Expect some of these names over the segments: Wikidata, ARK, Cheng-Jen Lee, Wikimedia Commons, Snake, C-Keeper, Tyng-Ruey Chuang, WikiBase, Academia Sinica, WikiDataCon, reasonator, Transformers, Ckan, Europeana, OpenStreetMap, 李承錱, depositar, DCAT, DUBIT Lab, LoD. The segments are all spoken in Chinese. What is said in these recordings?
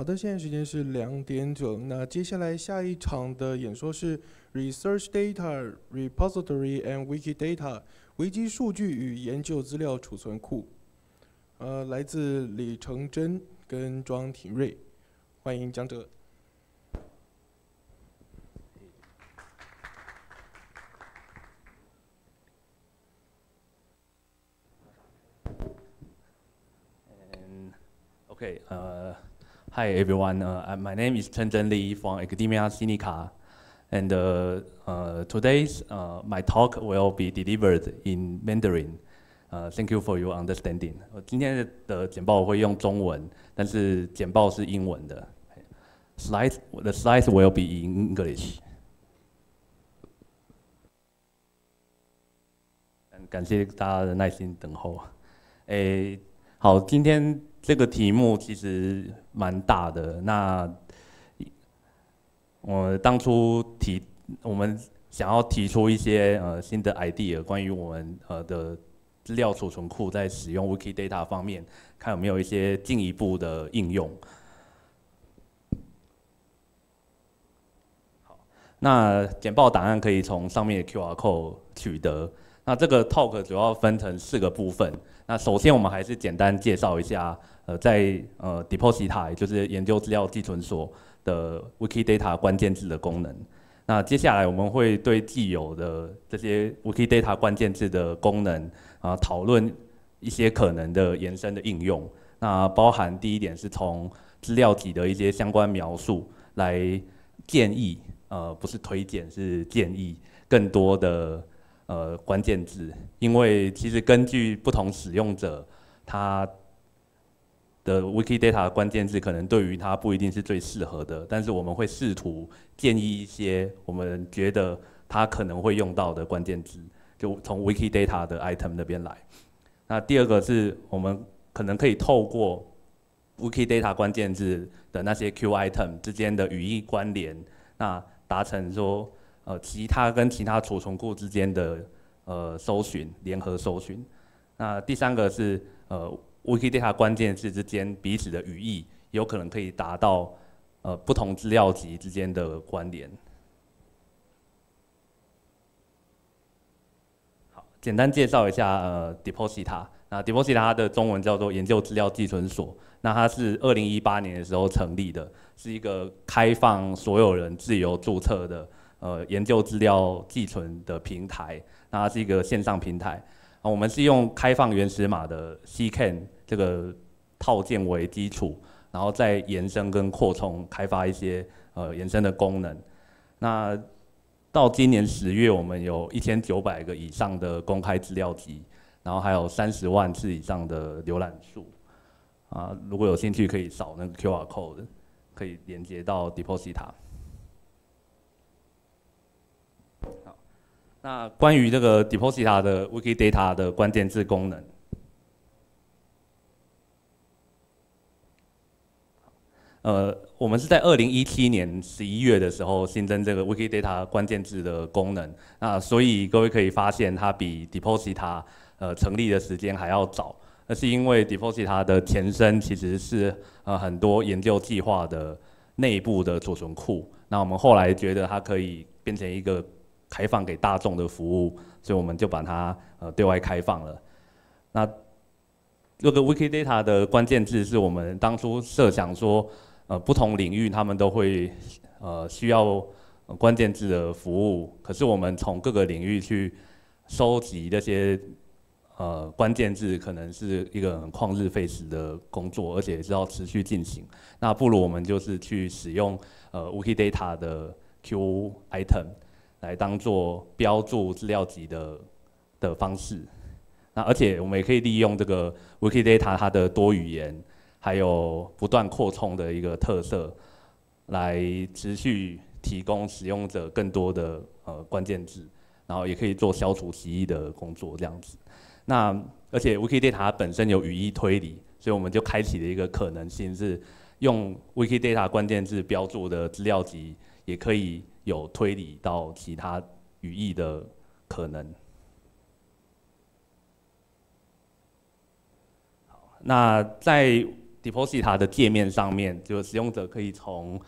好的，现在时间是2点整。那接下来下一场的演说是 Research Data Repository and Wikidata 维基数据与研究资料储存库。来自李承真跟庄廷瑞，欢迎讲者。 Okay, hi everyone. My name is Cheng-Jen Lee from Academia Sinica, and today's my talk will be delivered in Mandarin. Thank you for your understanding. 今天的简报我会用中文，但是简报是英文的。The slides will be in English. 感谢大家的耐心等候。诶，好，今天。 这个题目其实蛮大的。那我当初我们想要提出一些新的 idea， 关于我们的资料储存库在使用 Wikidata 方面，看有没有一些进一步的应用。好，那简报档案可以从上面的 QR code 取得。那这个 talk 主要分成4个部分。 那首先，我们还是简单介绍一下，在depositar 也就是研究资料寄存所的 Wikidata 关键字的功能。那接下来我们会对既有的这些 Wikidata 关键字的功能啊，讨论一些可能的延伸的应用。那包含第一点是从资料集的一些相关描述来建议，不是推荐，是建议更多的。 关键字，因为其实根据不同使用者，他的 Wikidata 关键字可能对于他不一定是最适合的，但是我们会试图建议一些我们觉得他可能会用到的关键字，就从 Wikidata 的 item 那边来。那第二个是我们可能可以透过 Wikidata 关键字的那些 Q item 之间的语义关联，那达成说。 其他跟其他储存库之间的搜寻联合搜寻。那第三个是Wikidata 关键字之间彼此的语义，有可能可以达到不同资料集之间的关联。好，简单介绍一下depositar。那 depositar 它的中文叫做研究资料寄存所。那它是2018年的时候成立的，是一个开放所有人自由注册的。 研究资料寄存的平台，那它是一个线上平台。我们是用开放原始码的 Ckan 这个套件为基础，然后再延伸跟扩充，开发一些延伸的功能。那到今年10月，我们有1900个以上的公开资料集，然后还有30万次以上的浏览数。啊，如果有兴趣，可以扫那个 QR code， 可以连接到 depositar。 好，那关于这个 depositar 的 Wikidata 的关键字功能，我们是在2017年11月的时候新增这个 Wikidata 关键字的功能，那所以各位可以发现它比 depositar 成立的时间还要早，那是因为 depositar 的前身其实是很多研究计划的内部的储存库，那我们后来觉得它可以变成一个 开放给大众的服务，所以我们就把它对外开放了。那这个 Wikidata 的关键字是我们当初设想说，不同领域他们都会需要关键字的服务，可是我们从各个领域去收集这些关键字，可能是一个很旷日费时的工作，而且也是要持续进行。那不如我们就是去使用Wikidata 的 Q item。 来当做标注资料集的方式，那而且我们也可以利用这个 Wikidata 它的多语言，还有不断扩充的一个特色，来持续提供使用者更多的关键字，然后也可以做消除歧义的工作这样子。那而且 Wikidata 它本身有语义推理，所以我们就开启了一个可能性，是用 Wikidata 关键字标注的资料集也可以 有推理到其他语义的可能。那在 depositar 的界面上面，就使用者可以从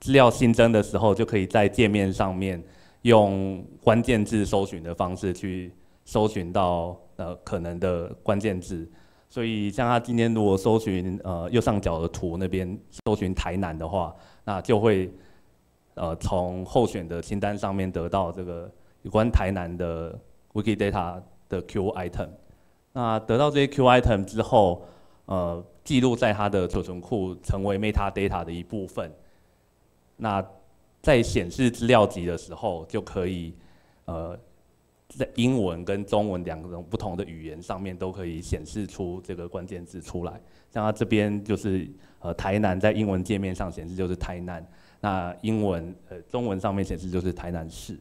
资料新增的时候，就可以在界面上面用关键字搜寻的方式去搜寻到可能的关键字。所以像他今天如果搜寻右上角的图那边搜寻台南的话，那就会从候选的清单上面得到这个有关台南的 Wikidata 的 Q item。那得到这些 Q item 之后，记录在它的储存库，成为 metadata 的一部分。那在显示资料集的时候，就可以在英文跟中文两种不同的语言上面都可以显示出这个关键字出来。像它这边就是台南，在英文界面上显示就是台南，那中文上面显示就是台南市。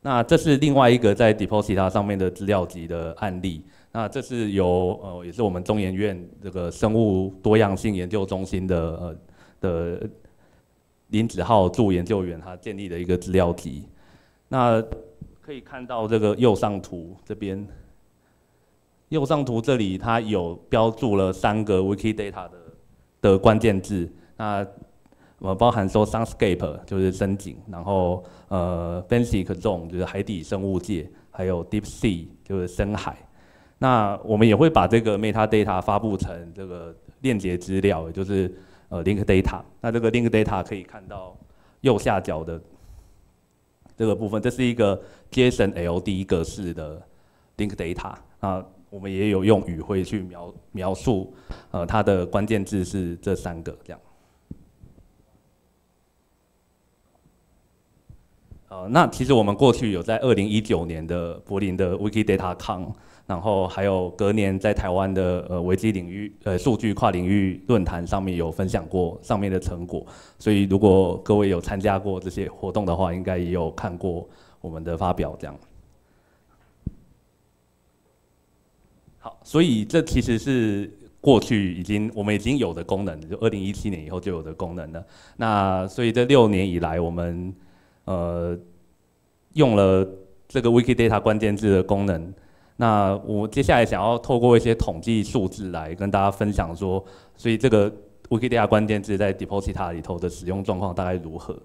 那这是另外一个在 depositar 上面的资料集的案例。那这是由也是我们中研院这个生物多样性研究中心的林子浩助研究员他建立的一个资料集。那可以看到这个右上图这边，右上图这里它有标注了3个 Wikidata 的关键字。那包含说 soundscape 就是深井，然后benthic zone 就是海底生物界，还有 deep sea 就是深海。那我们也会把这个 metadata 发布成这个链接资料，也就是link data。那这个 link data 可以看到右下角的这个部分，这是一个 JSON LD 格式的 link data。啊，我们也有用语汇去描述它的关键字是这3个这样。那其实我们过去有在2019年的柏林的 WikiDataCon， 然后还有隔年在台湾的维基领域数据跨领域论坛上面有分享过上面的成果，所以如果各位有参加过这些活动的话，应该也有看过我们的发表这样。好，所以这其实是过去我们已经有的功能，就2017年以后就有的功能了。那所以这6年以来我们用了这个 Wikidata 关键字的功能，那我接下来想要透过一些统计数字来跟大家分享说，所以这个 Wikidata 关键字在 Depositar 里头的使用状况大概如何？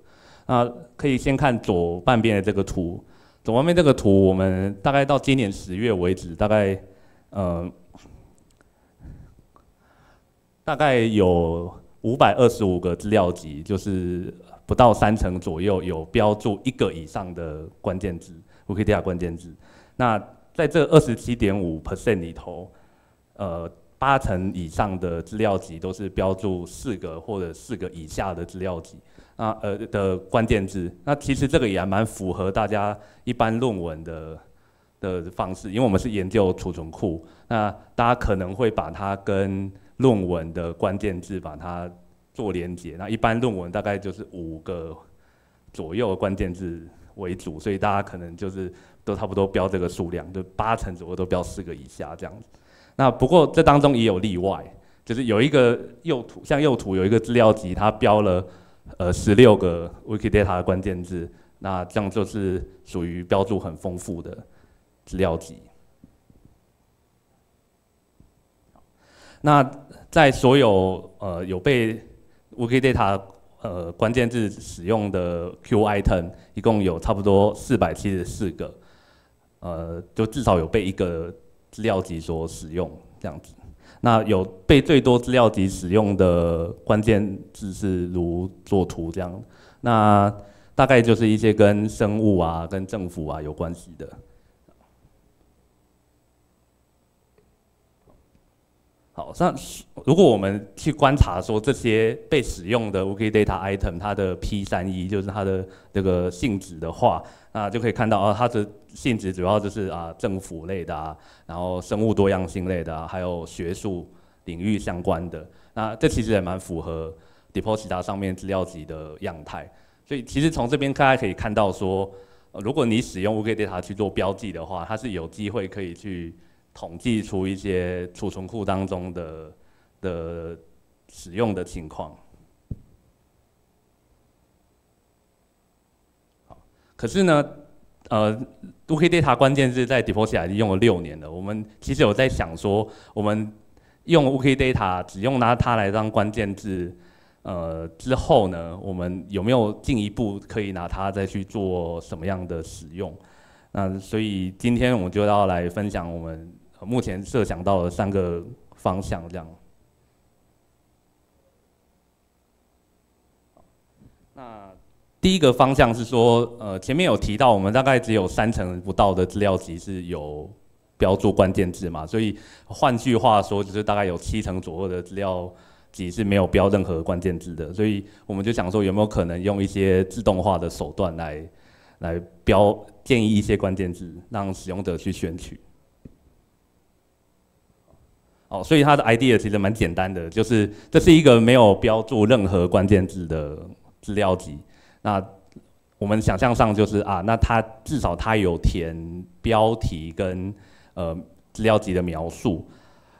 那可以先看左半边的这个图，左半边这个图我们大概到今年10月为止，大概有525个资料集，就是不到30%左右有标注1个以上的关键字 ，Wikidata 关键字。那在这 27.5% 里头，8成以上的资料集都是标注4个或者4个以下的资料集的关键字。那其实这个也还蛮符合大家一般论文的方式，因为我们是研究储存库，那大家可能会把它跟论文的关键字把它做连结，那一般论文大概就是5个左右的关键字为主，所以大家可能就是都差不多标这个数量，就8成左右都标4个以下这样子。那不过这当中也有例外，就是有一个右图有一个资料集，它标了16个 Wikidata 的关键字，那这样就是属于标注很丰富的资料集。那在所有有被Wikidata 关键字使用的 Q item 一共有差不多474个，就至少有被1个资料集所使用这样子。那有被最多资料集使用的关键字是如作图这样，那大概就是一些跟生物啊、跟政府啊有关系的。好，那如果我们去观察说这些被使用的 Wikidata item 它的 P31 就是它的这个性质的话，那就可以看到它的性质主要就是政府类的然后生物多样性类的还有学术领域相关的。那这其实也蛮符合 Depositar 上面资料集的样态。所以其实从这边大家可以看到说，如果你使用 Wikidata 去做标记的话，它是有机会可以去统计出一些储存库当中的使用的情况。可是呢， Wikidata 关键字在 depositar 已经用了6年了。我们其实有在想说，我们用 Wikidata 只用它来当关键字，之后呢，我们有没有进一步可以拿它再去做什么样的使用？那所以今天我们就要来分享我们目前设想到的3个方向，这样。 第一个方向是说，前面有提到，我们大概只有30%不到的资料集是有标注关键字嘛，所以换句话说，就是大概有70%左右的资料集是没有标任何关键字的，所以我们就想说，有没有可能用一些自动化的手段来标建议一些关键字，让使用者去选取。哦，所以它的 idea 其实蛮简单的，就是这是一个没有标注任何关键字的资料集。 那我们想象上就是啊，那它至少它有填标题跟资料集的描述，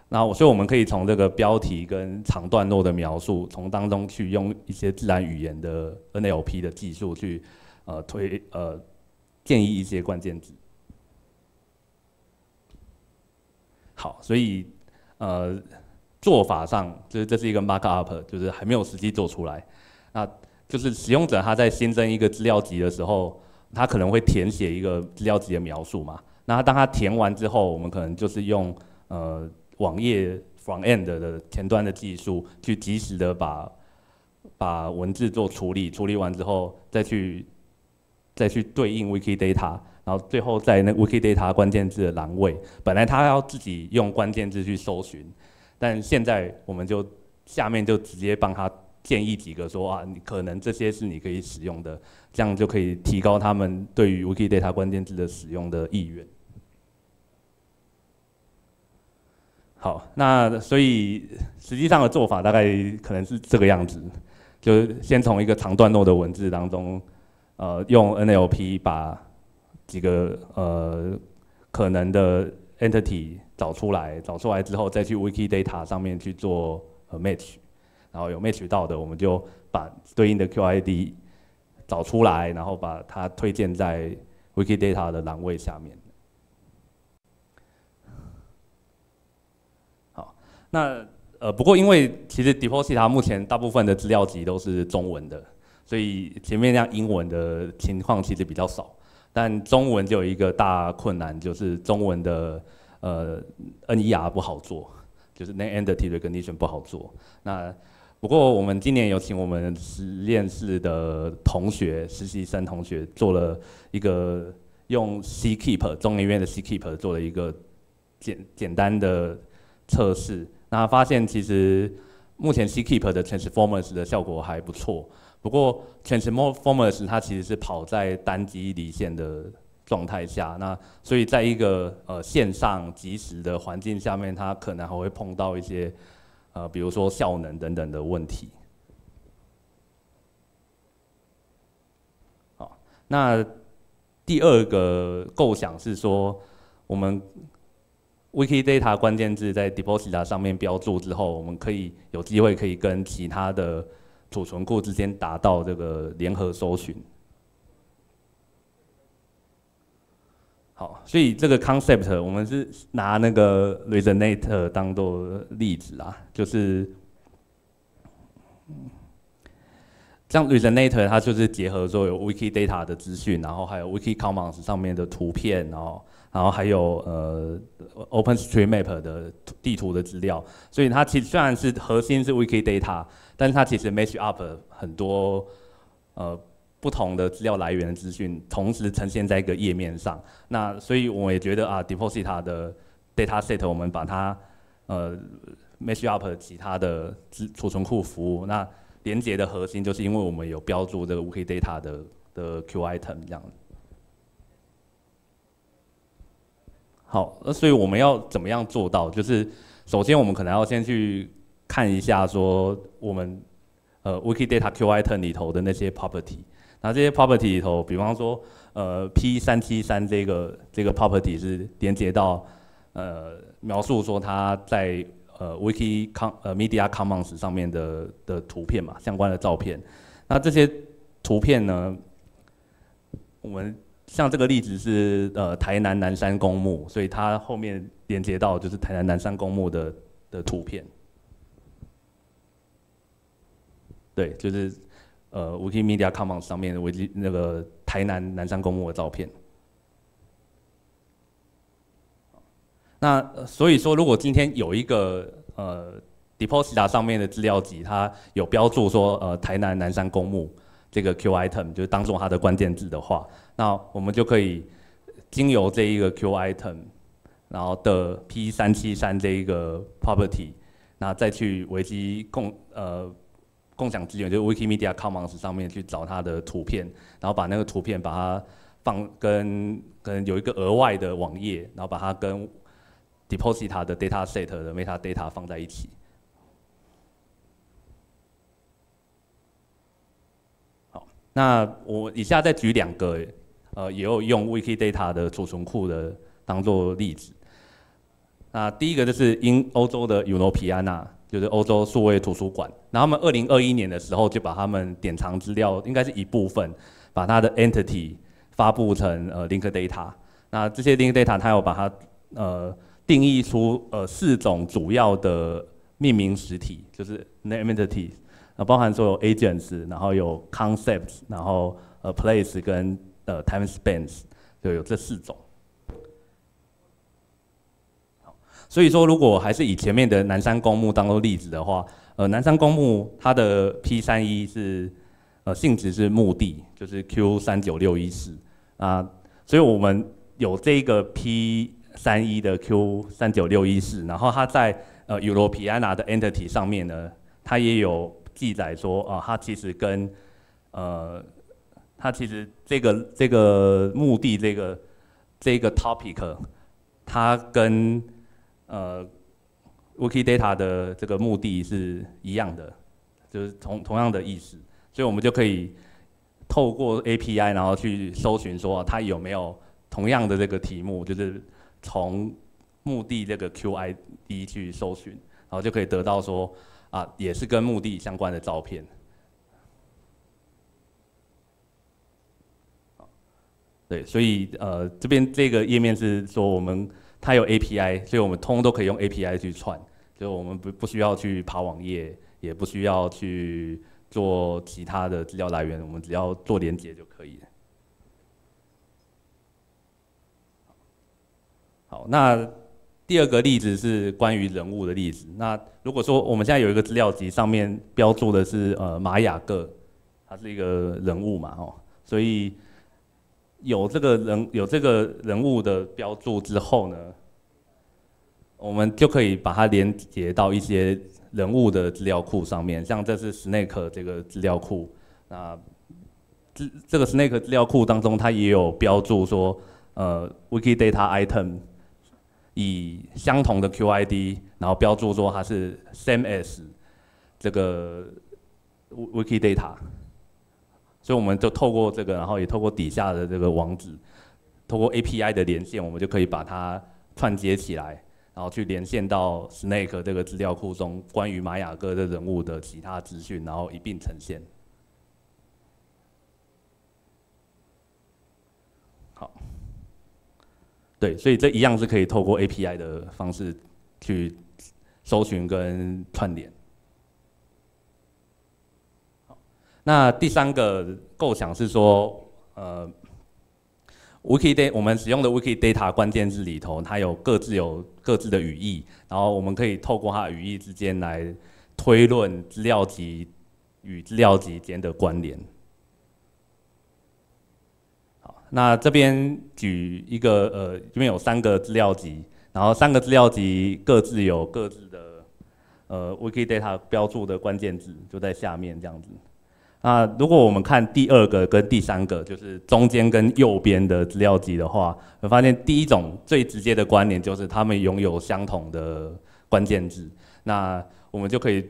那所以我们可以从这个标题跟长段落的描述，从当中去用一些自然语言的 NLP 的技术去建议一些关键字。好，所以做法上就是这是一个 markup， 就是还没有实际做出来，那。 就是使用者他在新增一个资料集的时候，他可能会填写一个资料集的描述嘛。那当他填完之后，我们可能就是用网页 front end 的前端的技术，去及时的把文字做处理，处理完之后再去对应 Wikidata， 然后最后在那 Wikidata 关键字的栏位，本来他要自己用关键字去搜寻，但现在我们就下面就直接帮他。 建议几个说啊，你可能这些是你可以使用的，这样就可以提高他们对于 Wikidata 关键字的使用的意愿。好，那所以实际上的做法大概可能是这个样子，就是先从一个长段落的文字当中，用 NLP 把几个可能的 entity 找出来之后，再去 Wikidata 上面去做match。 然后有 match 到的，我们就把对应的 QID 找出来，然后把它推荐在 Wikidata 的栏位下面。好，那不过因为其实 Depositar 目前大部分的资料集都是中文的，所以前面那样英文的情况其实比较少。但中文就有一个大困难，就是中文的NER 不好做，就是 Name Entity Recognition 不好做。那 不过，我们今年有请我们实验室的同学、实习生同学做了一个用 C-Keeper 中研院的 C-Keeper 做了一个简单的测试。那发现其实目前 C-Keeper 的 Transformers 的效果还不错，不过 Transformers 它其实是跑在单机离线的状态下，那所以在一个线上即时的环境下面，它可能还会碰到一些。 比如说效能等等的问题。好，那第二个构想是说，我们 Wikidata 关键字在 Depositar 上面标注之后，我们可以有机会可以跟其他的储存库之间达到这个联合搜寻。好，所以这个 concept 我们是拿那个 reasonator 当做例子啊，就是像 reasonator 它就是结合说有 Wikidata 的资讯，然后还有 Wiki Commons 上面的图片，然后还有OpenStreetMap 的地图的资料，所以它其实虽然是核心是 Wikidata， 但是它其实 match up 很多不同的资料来源的资讯，同时呈现在一个页面上。那所以我也觉得啊 ，Depositar 的 dataset 我们把它match up 其他的储存库服务。那连接的核心就是因为我们有标注这个 Wikidata 的 Q item 这样。好，所以我们要怎么样做到？就是首先我们可能要先去看一下说我们Wikidata Q item 里头的那些 property。 那这些 property 里头，比方说，P373这个 property 是连接到，描述说它在Wikimedia Commons 上面的图片嘛，相关的照片。那这些图片呢，我们像这个例子是台南南山公墓，所以它后面连接到就是台南南山公墓的图片。对，就是Wikimedia Commons 上面的那个台南南山公墓的照片。那所以说，如果今天有一个depositar 上面的资料集，它有标注说台南南山公墓这个 Q item 就是当做它的关键字的话，那我们就可以经由这一个 Q item， 然后的 P373 这一个 property， 那再去维基共享资源，就是 Wikimedia Commons 上面去找它的图片，然后把那个图片把它放跟可能有一个额外的网页，然后把它跟 depositar 的 dataset 的 metadata 放在一起。 那我以下再举两个，也有用 Wikidata 的储存库的当做例子。那第一个就是英欧洲的 Europeana， 就是欧洲数位图书馆。然后他们2021年的时候就把他们典藏资料，应该是一部分，把它的 entity 发布成linked data。那这些 linked data， 它有把它定义出4种主要的命名实体，就是 name entities。 包含说有 agents， 然后有 concepts， 然后place 跟time spans， 就有这4种。所以说，如果还是以前面的南山公墓当做例子的话，南山公墓它的 P31 是性质是墓地，就是 Q39614啊，所以我们有这个 P31 的 Q39614， 然后它在Europeana 的 entity 上面呢，它也有 记载说啊，它其实跟它其实这个目的这个 topic， 它跟Wikidata 的这个目的是一样的，就是同样的意思，所以我们就可以透过 API 然后去搜寻说它有没有同样的这个题目，就是从目的这个 QID 去搜寻，然后就可以得到说 啊，也是跟目的相关的照片。对，所以这边这个页面是说我们它有 API， 所以我们通都可以用 API 去串，所以我们不需要去爬网页，也不需要去做其他的资料来源，我们只要做连接就可以了。好，那 第二个例子是关于人物的例子。那如果说我们现在有一个资料集，上面标注的是马雅各，他是一个人物嘛，哦，所以有这个人物的标注之后呢，我们就可以把它连接到一些人物的资料库上面，像这是 Snake 这个资料库，那这个 Snake 资料库当中，它也有标注说Wikidata item 以相同的 QID， 然后标注说它是 same as 这个 Wikidata， 所以我们就透过这个，然后也透过底下的这个网址，透过 API 的连线，我们就可以把它串接起来，然后去连线到 Snake 这个资料库中关于玛雅各的人物的其他资讯，然后一并呈现。好。 对，所以这一样是可以透过 API 的方式去搜寻跟串联。那第三个构想是说，Wikidata 我们使用的 Wikidata 关键字里头，它有各自的语义，然后我们可以透过它的语义之间来推论资料集与资料集间的关联。 那这边举一个这边有3个资料集，然后3个资料集各自有各自的Wikidata 标注的关键字就在下面这样子。那如果我们看第2个跟第3个，就是中间跟右边的资料集的话，会发现第1种最直接的关联就是它们拥有相同的关键字。那我们就可以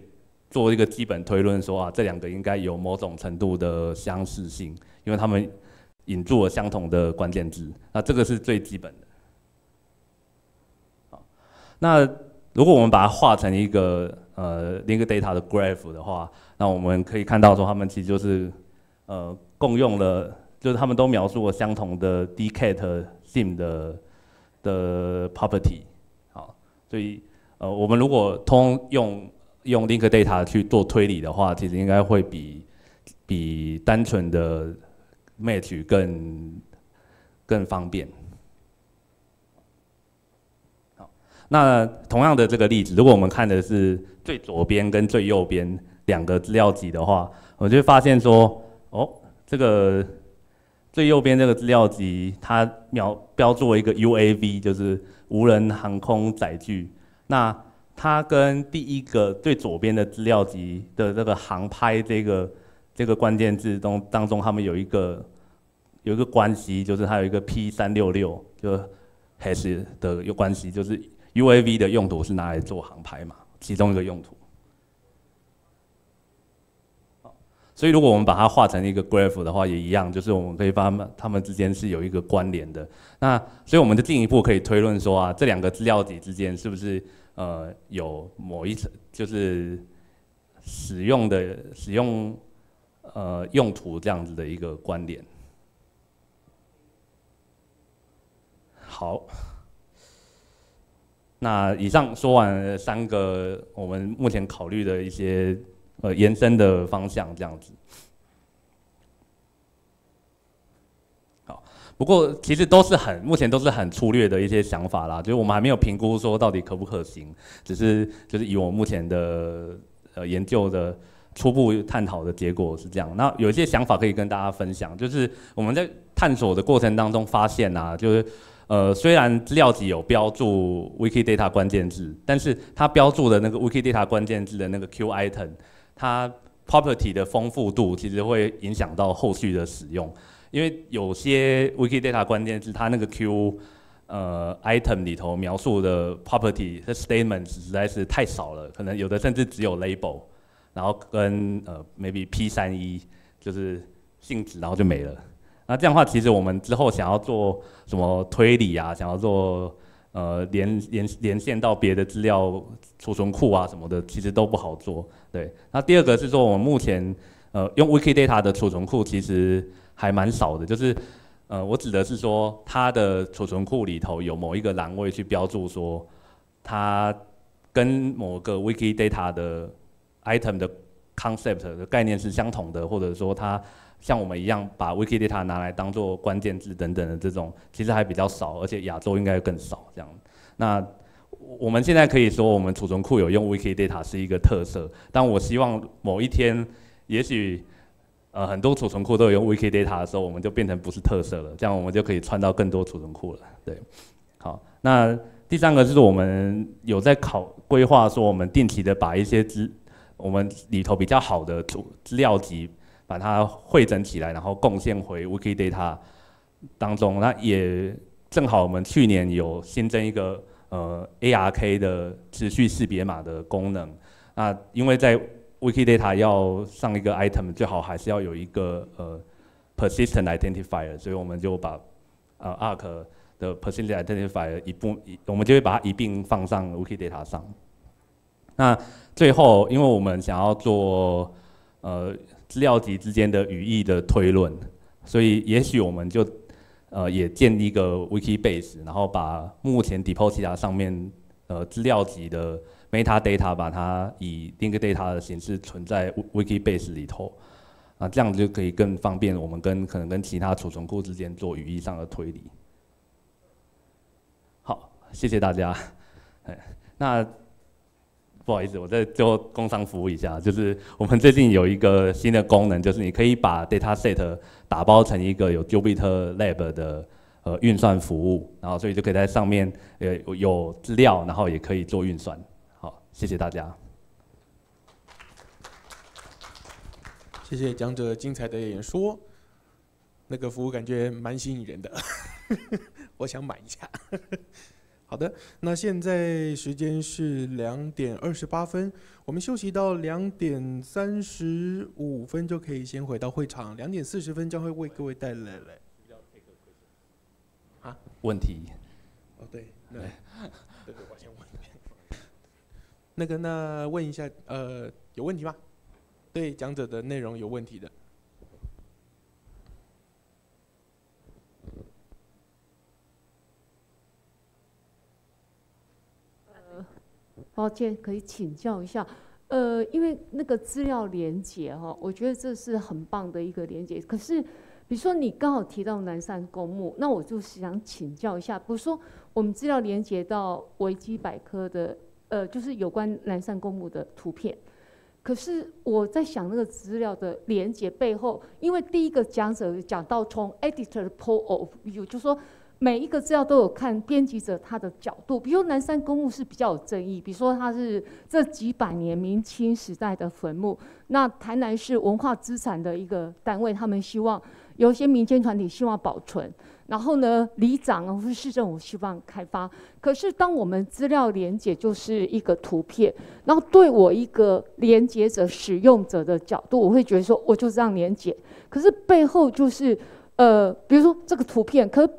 做一个基本推论说啊，这2个应该有某种程度的相似性，因为它们 引注了相同的关键字，那这个是最基本的。好，那如果我们把它画成一个linked data 的 graph 的话，那我们可以看到说，它们其实就是共用了就是他们都描述了相同的 DCAT theme 的 property。好，所以我们如果通用 link data 去做推理的话，其实应该会比单纯的 match 更方便。好，那同样的这个例子，如果我们看的是最左边跟最右边两个资料集的话，我就会发现说，哦，这个最右边这个资料集，它标注了一个 UAV， 就是无人航空载具。那它跟第一个最左边的资料集的这个航拍这个关键字当中，他们有一个关系，就是它有一个 P366， 就 hash 的有关系，就是 UAV 的用途是拿来做航拍嘛，其中一个用途。所以如果我们把它画成一个 graph 的话，也一样，就是我们可以发现它们之间是有一个关联的。那所以我们就进一步可以推论说啊，这两个资料集之间是不是有某一层就是使用用途这样子的一个关联。好，那以上说完了三个我们目前考虑的一些。延伸的方向这样子。好，不过其实目前都是很粗略的一些想法啦，就是我们还没有评估说到底可不可行，只是就是以我目前的研究的初步探讨的结果是这样。那有一些想法可以跟大家分享，就是我们在探索的过程当中发现啊，就是虽然资料集有标注 Wikidata 关键字，但是它标注的那个 Wikidata 关键字的那个 Q item。它 property 的丰富度其实会影响到后续的使用，因为有些 Wikidata 关键字它那个 Q item 里头描述的 property 的 statement 实在是太少了，可能有的甚至只有 label， 然后跟maybe P31 就是性质，然后就没了。那这样的话，其实我们之后想要做什么推理啊，想要做连线到别的资料储存库啊什么的，其实都不好做。对，那第二个是说，我们目前用 Wikidata 的储存库其实还蛮少的，就是我指的是说，它的储存库里头有某一个栏位去标注说，它跟某个 Wikidata 的 item 的 concept 的概念是相同的，或者说它像我们一样把 Wikidata 拿来当做关键字等等的这种，其实还比较少，而且亚洲应该更少这样。那我们现在可以说，我们储存库有用 Wikidata 是一个特色，但我希望某一天，也许很多储存库都有用 Wikidata 的时候，我们就变成不是特色了，这样我们就可以串到更多储存库了。对，好，那第三个就是我们有在规划说，我们定期的把一些我们里头比较好的资料集。把它汇整起来，然后贡献回 Wikidata 当中。那也正好，我们去年有新增一个ARK 的持续识别码的功能。那因为在 Wikidata 要上一个 item， 最好还是要有一个persistent identifier， 所以我们就把ARK 的 persistent identifier 我们就会把它一并放上 Wikidata 上。那最后，因为我们想要做资料集之间的语义的推论，所以也许我们就也建立一个 WikiBase， 然后把目前 Depositar 上面资料集的 metadata 把它以 link data 的形式存在 WikiBase 里头，啊，这样就可以更方便我们可能跟其他储存库之间做语义上的推理。好，谢谢大家。那。不好意思，我再最后工商服务一下，就是我们最近有一个新的功能，就是你可以把 dataset 打包成一个有 DUBIT Lab 的运算服务，然后所以就可以在上面有资料，然后也可以做运算。好，谢谢大家。谢谢讲者精彩的演说，那个服务感觉蛮吸引人的，我想买一下。好的，那现在时间是2:28，我们休息到2:35就可以先回到会场，2:40将会为各位带来啊问题。哦对，那对对，我先问。那问一下，有问题吗？对讲者的内容有问题的。抱歉，可以请教一下。因为那个资料连结哈，我觉得这是很棒的一个连结。可是，比如说你刚好提到南山公墓，那我就想请教一下，比如说我们资料连结到维基百科的，就是有关南山公墓的图片。可是我在想那个资料的连结背后，因为第一个讲者讲到从 editor point of view， 就说。 每一个资料都有看编辑者他的角度，比如南山公墓是比较有争议，比如说它是这几百年明清时代的坟墓。那台南市文化资产的一个单位，他们希望有一些民间团体希望保存，然后呢，里长啊或是市政府希望开发。可是当我们资料连结就是一个图片，然后对我一个连结者、使用者的角度，我会觉得说我就这样连结，可是背后就是比如说这个图片，可。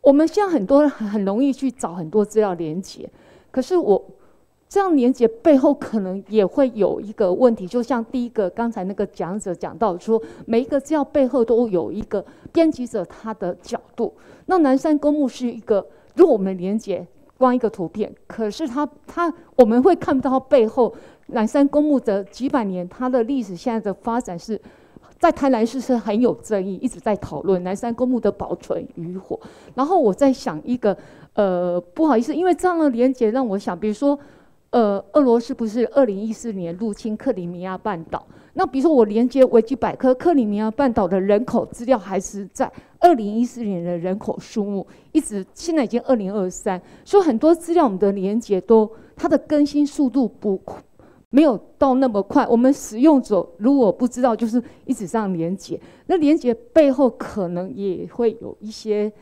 我们现在很多人很容易去找很多资料连结，可是我这样连结背后可能也会有一个问题，就像第一个刚才那个讲者讲到说，每一个资料背后都有一个编辑者他的角度。那南山公墓是一个，如果我们连结光一个图片，可是它我们会看不到背后南山公墓的几百年它的历史现在的发展是。 在台南市是很有争议，一直在讨论南山公墓的保存与否。然后我在想一个，不好意思，因为这样的连结让我想，比如说，俄罗斯不是2014年入侵克里米亚半岛？那比如说我连接维基百科，克里米亚半岛的人口资料还是在2014年的人口数目，一直现在已经2023，所以很多资料我们的连结都它的更新速度没有到那么快，我们使用者如果不知道，就是一直这样连结。那连结背后可能也会有一些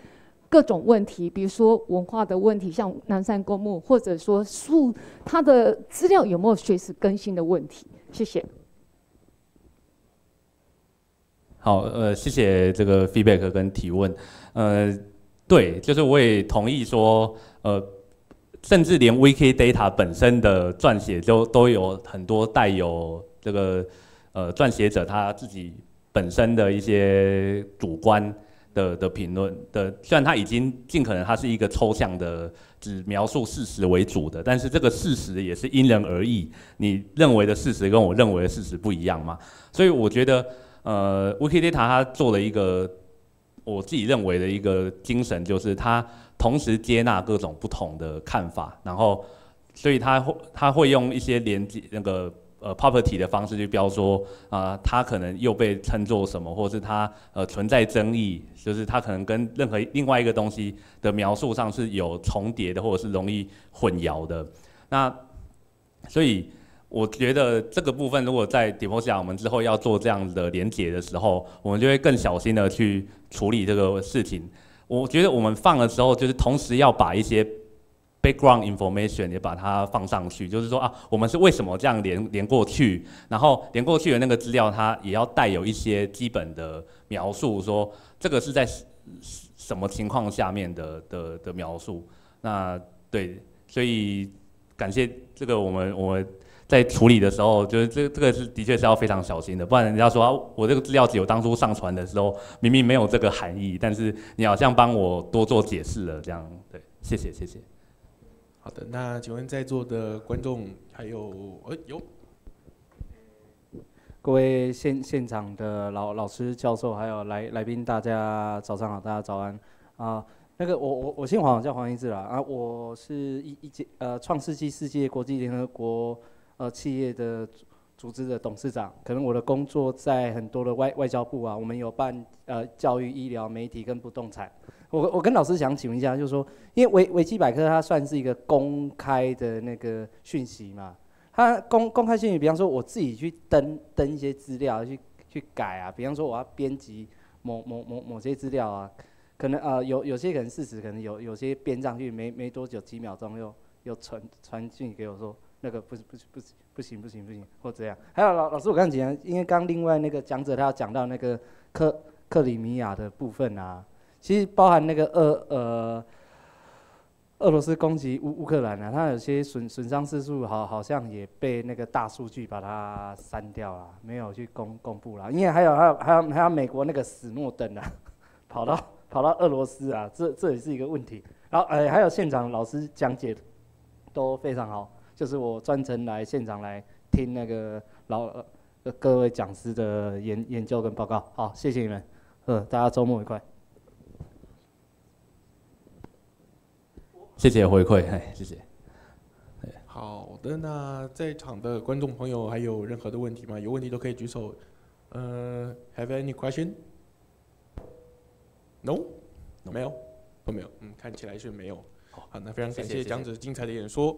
各种问题，比如说文化的问题，像南山公墓，或者说它的资料有没有随时更新的问题。谢谢。好，谢谢这个 feedback 跟提问。对，就是我也同意说，甚至连 Wikidata 本身的撰写都有很多带有这个撰写者他自己本身的一些主观的评论的，虽然他已经尽可能它是一个抽象的，只描述事实为主的，但是这个事实也是因人而异，你认为的事实跟我认为的事实不一样嘛，所以我觉得Wikidata 它做了一个我自己认为的一个精神，就是它。 同时接纳各种不同的看法，然后，所以他会用一些连接那个property 的方式去标说啊，它可能又被称作什么，或是它存在争议，就是它可能跟任何另外一个东西的描述上是有重叠的，或者是容易混淆的。那所以我觉得这个部分，如果在 Depositar 我们之后要做这样的连结的时候，我们就会更小心的去处理这个事情。 我觉得我们放的时候，就是同时要把一些 background information 也把它放上去，就是说啊，我们是为什么这样连过去，然后连过去的那个资料，它也要带有一些基本的描述，说这个是在什么情况下面的描述。那对，所以感谢这个我们在处理的时候，就是这个是的确是要非常小心的，不然人家说、啊、我这个资料只有当初上传的时候明明没有这个含义，但是你好像帮我多做解释了这样，对，谢谢谢谢。好的，那请问在座的观众还有有各位现场的老师教授还有来宾，大家早上好，大家早安啊。那个我姓黄，我叫黄一志啦啊，我是创世纪世界国际联合国。 企业的组织的董事长，可能我的工作在很多的外交部啊，我们有办教育、医疗、媒体跟不动产。我跟老师想请问一下，就是说，因为维基百科它算是一个公开的那个讯息嘛，它公开讯息，比方说我自己去登一些资料去改啊，比方说我要编辑某些资料啊，可能有些可能事实，可能有些编上去没多久几秒钟又传讯给我说。 那个不行，或这样。还有老师，我刚才讲，因为刚另外那个讲者他要讲到那个克里米亚的部分啊，其实包含那个俄罗斯攻击乌克兰啊，它有些损伤次数好像也被那个大数据把它删掉了，没有去公布了。因为还有美国那个史诺登啊，跑到俄罗斯啊，这也是一个问题。然后还有现场老师讲解都非常好。就是我专程来现场来听那个各位讲师的研究跟报告。好，谢谢你们，大家周末愉快。谢谢回馈，哎，谢谢。好的，那在场的观众朋友还有任何的问题吗？有问题都可以举手。Have any question? No? 没有，都没有。看起来是没有。好，那非常感谢讲者精彩的演说。